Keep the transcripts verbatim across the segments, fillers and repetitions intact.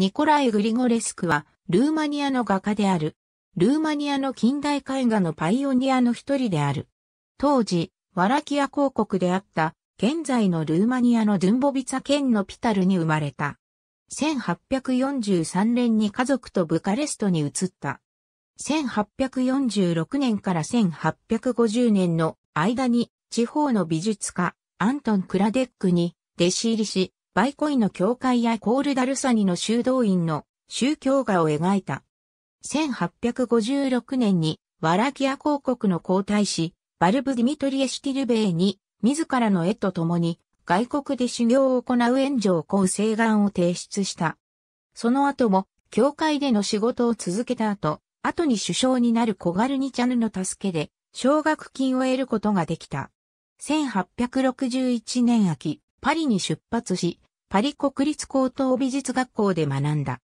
ニコライ・グリゴレスクは、ルーマニアの画家である。ルーマニアの近代絵画のパイオニアの一人である。当時、ワラキア公国であった、現在のルーマニアのドゥンボビツァ県のピタルに生まれた。せんはっぴゃくよんじゅうさんねんに家族とブカレストに移った。せんはっぴゃくよんじゅうろくねんからせんはっぴゃくごじゅうねんの間に地方の美術家、アントン・クラデックに弟子入りし、バイコイの教会やコール・ダルサニの修道院の宗教画を描いた。せんはっぴゃくごじゅうろくねんにワラキア公国の皇太子、バルブ・ディミトリエ・シティルベーに、自らの絵と共に外国で修行を行う援助を請う請願を提出した。その後も、教会での仕事を続けた後、後に首相になるコガルニチャヌの助けで、奨学金を得ることができた。せんはっぴゃくろくじゅういちねん秋、パリに出発し、パリ国立高等美術学校で学んだ。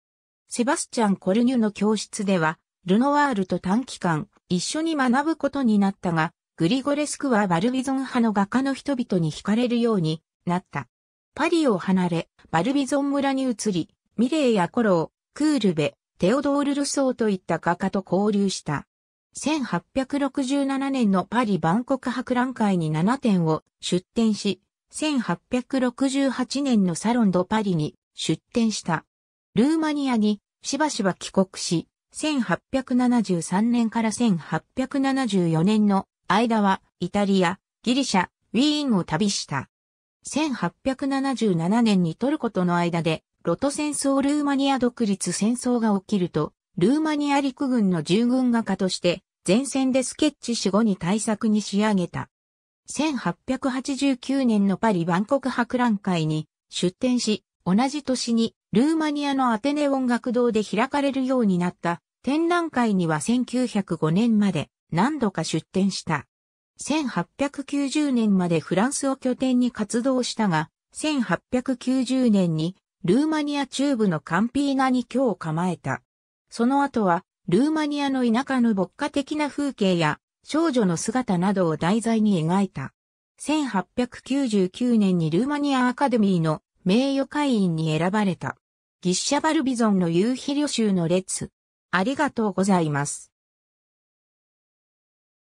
セバスチャン・コルニュの教室では、ルノワールと短期間、一緒に学ぶことになったが、グリゴレスクはバルビゾン派の画家の人々に惹かれるようになった。パリを離れ、バルビゾン村に移り、ミレーやコロー、クールベ、テオドール・ルソーといった画家と交流した。せんはっぴゃくろくじゅうななねんのパリ万国博覧会にななてんを出展し、せんはっぴゃくろくじゅうはちねんのサロン・ド・パリに出展した。ルーマニアにしばしば帰国し、せんはっぴゃくななじゅうさんねんからせんはっぴゃくななじゅうよねんの間はイタリア、ギリシャ、ウィーンを旅した。せんはっぴゃくななじゅうななねんにトルコとの間でロト戦争ルーマニア独立戦争が起きると、ルーマニア陸軍の従軍画家として前線でスケッチし後に大作に仕上げた。せんはっぴゃくはちじゅうきゅうねんのパリ万国博覧会に出展し、同じ年にルーマニアのアテネ音楽堂で開かれるようになった展覧会にはせんきゅうひゃくごねんまで何度か出展した。せんはっぴゃくきゅうじゅうねんまでフランスを拠点に活動したが、せんはっぴゃくきゅうじゅうねんにルーマニア中部のカンピーナに居を構えた。その後はルーマニアの田舎の牧歌的な風景や少女の姿などを題材に描いた。せんはっぴゃくきゅうじゅうきゅうねんにルーマニアアカデミーの名誉会員に選ばれた。ギッシャ・バルビゾンの夕日旅集の列。ありがとうございます。